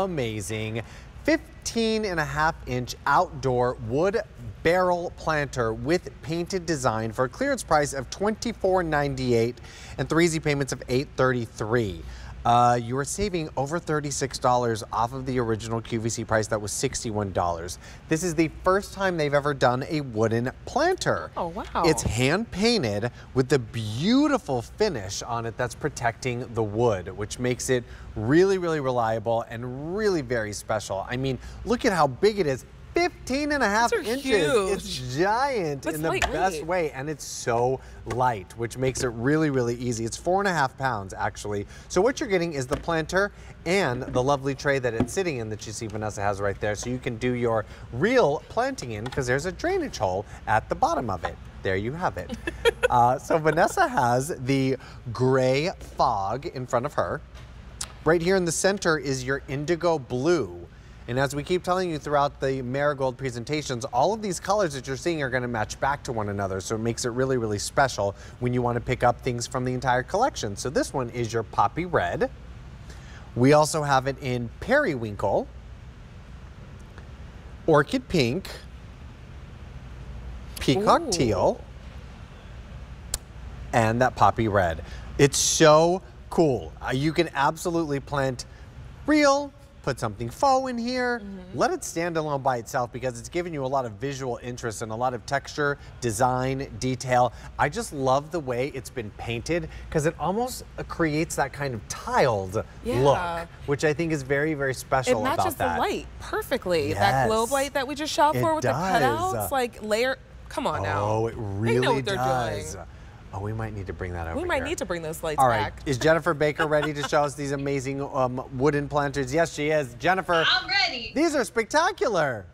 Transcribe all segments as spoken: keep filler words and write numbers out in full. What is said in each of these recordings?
Amazing fifteen and a half inch outdoor wood barrel planter with painted design for a clearance price of twenty-four ninety-eight and three easy payments of eight thirty-three. Uh, you are saving over thirty-six dollars off of the original Q V C price that was sixty-one dollars. This is the first time they've ever done a wooden planter. Oh, wow. It's hand painted with the beautiful finish on it that's protecting the wood, which makes it really, really reliable and really very special. I mean, look at how big it is. fifteen and a half inches. Huge. It's giant, but in the best way, and it's so light, which makes it really, really easy. It's four and a half pounds, actually. So what you're getting is the planter and the lovely tray that it's sitting in that you see Vanessa has right there, so you can do your real planting in, because there's a drainage hole at the bottom of it. There you have it. uh, so Vanessa has the gray fog in front of her. Right here in the center is your indigo blue. And as we keep telling you throughout the Marigold presentations, all of these colors that you're seeing are going to match back to one another. So it makes it really, really special when you want to pick up things from the entire collection. So this one is your poppy red. We also have it in periwinkle, orchid pink, peacock Ooh. teal, and that poppy red. It's so cool. Uh, you can absolutely plant real, put something faux in here, mm-hmm. let it stand alone by itself, because it's giving you a lot of visual interest and a lot of texture, design, detail. I just love the way it's been painted, because it almost creates that kind of tiled yeah. look, which I think is very, very special about that. It matches the light perfectly. Yes. That globe light that we just shot for it with does. the cutouts, like layer, come on oh, now. Oh, it really they know what does. They're doing. Oh, we might need to bring that over We might here. need to bring those lights All right. back. Is Jennifer Baker ready to show us these amazing um, wooden planters? Yes, she is. Jennifer. I'm ready. These are spectacular.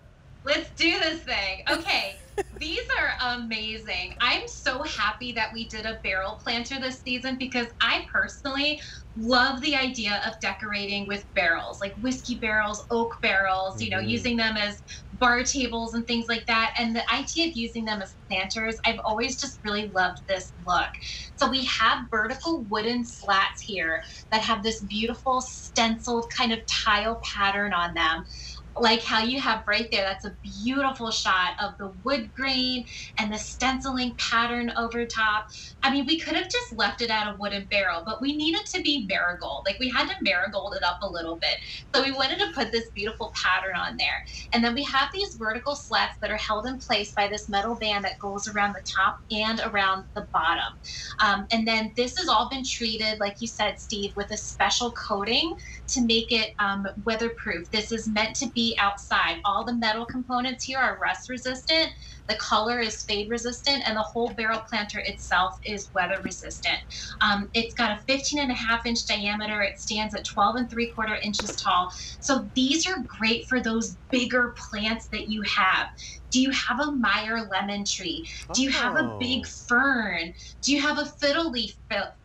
Let's do this thing. Okay. These are amazing. I'm so happy that we did a barrel planter this season, because I personally love the idea of decorating with barrels, like whiskey barrels, oak barrels, mm-hmm. you know, using them as bar tables and things like that. And the idea of using them as planters, I've always just really loved this look. So we have vertical wooden slats here that have this beautiful stenciled kind of tile pattern on them. Like how you have right there, that's a beautiful shot of the wood grain and the stenciling pattern over top. I mean, we could have just left it at a wooden barrel, but we needed to be marigold. Like, we had to marigold it up a little bit. So we wanted to put this beautiful pattern on there. And then we have these vertical slats that are held in place by this metal band that goes around the top and around the bottom. Um, and then this has all been treated, like you said, Steve, with a special coating to make it um, weatherproof. This is meant to be outside. All the metal components here are rust resistant, the color is fade resistant, and the whole barrel planter itself is weather resistant. Um, it's got a fifteen and a half inch diameter. It stands at twelve and three quarter inches tall. So these are great for those bigger plants that you have. Do you have a Meyer lemon tree? Do you have a big fern? Do you have a fiddle leaf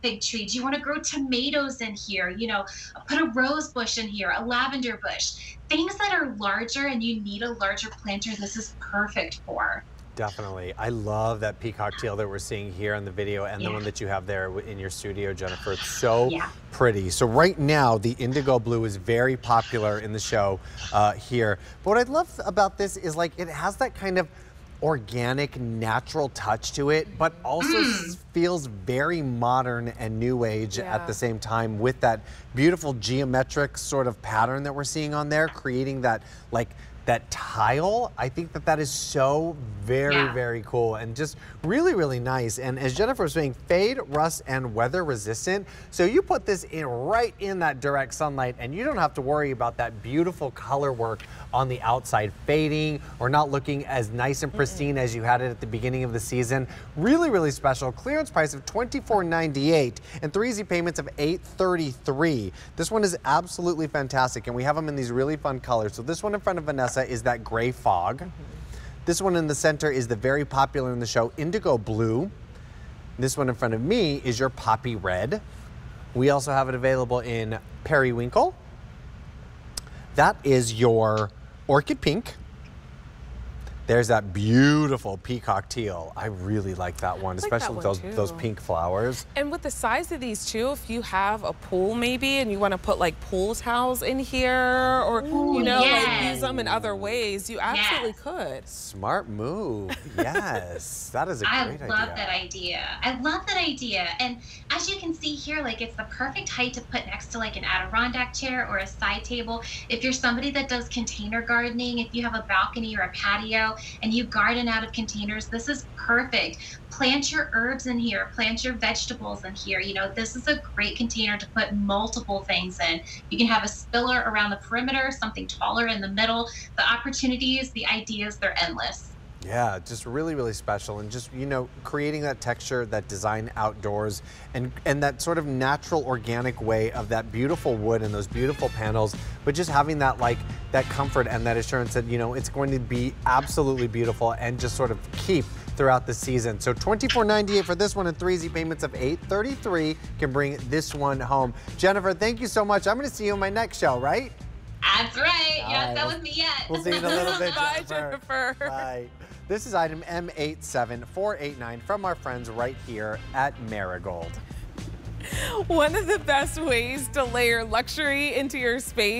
fig tree? Do you want to grow tomatoes in here? You know, put a rose bush in here, a lavender bush. Things that are larger and you need a larger planter, this is perfect for. Definitely. I love that peacock teal that we're seeing here in the video, and yeah. the one that you have there in your studio, Jennifer. It's so yeah. pretty. So right now, the indigo blue is very popular in the show uh, here. But what I love about this is, like, it has that kind of organic, natural touch to it, but also mm. feels very modern and new age yeah. at the same time, with that beautiful geometric sort of pattern that we're seeing on there, creating that, like, that tile. I think that that is so very, yeah. very cool, and just really, really nice. And as Jennifer was saying, fade, rust, and weather resistant. So you put this in right in that direct sunlight, and you don't have to worry about that beautiful color work on the outside fading or not looking as nice and pristine mm-mm. as you had it at the beginning of the season. Really, really special. Clearance price of twenty-four ninety-eight and three easy payments of eight thirty-three. This one is absolutely fantastic, and we have them in these really fun colors. So this one in front of Vanessa is that gray fog. Mm-hmm. This one in the center is the very popular in the show indigo blue. This one in front of me is your poppy red. We also have it available in periwinkle. That is your orchid pink. There's that beautiful peacock teal. I really like that one, like especially that one with those, those pink flowers. And with the size of these too, if you have a pool maybe and you want to put like pool towels in here or, ooh, you know, yes. like use them in other ways, you absolutely yes. could. Smart move. Yes. That is a great idea. I love idea. that idea. I love that idea. And as you can see here, like it's the perfect height to put next to like an Adirondack chair or a side table. If you're somebody that does container gardening, if you have a balcony or a patio, and you garden out of containers, this is perfect. Plant your herbs in here, plant your vegetables in here. You know, this is a great container to put multiple things in. You can have a spiller around the perimeter, something taller in the middle. The opportunities, the ideas, they're endless. Yeah, just really, really special. And just, you know, creating that texture, that design outdoors, and, and that sort of natural organic way of that beautiful wood and those beautiful panels, but just having that like, that comfort and that assurance that, you know, it's going to be absolutely beautiful and just sort of keep throughout the season. So twenty-four ninety-eight for this one and three easy payments of eight thirty-three can bring this one home. Jennifer, thank you so much. I'm gonna see you in my next show, right? That's right. All yes, right. That was me yet. We'll see you in a little bit, Bye, Jennifer. Bye. This is item M eight seven four eight nine from our friends right here at Marigold. One of the best ways to layer luxury into your space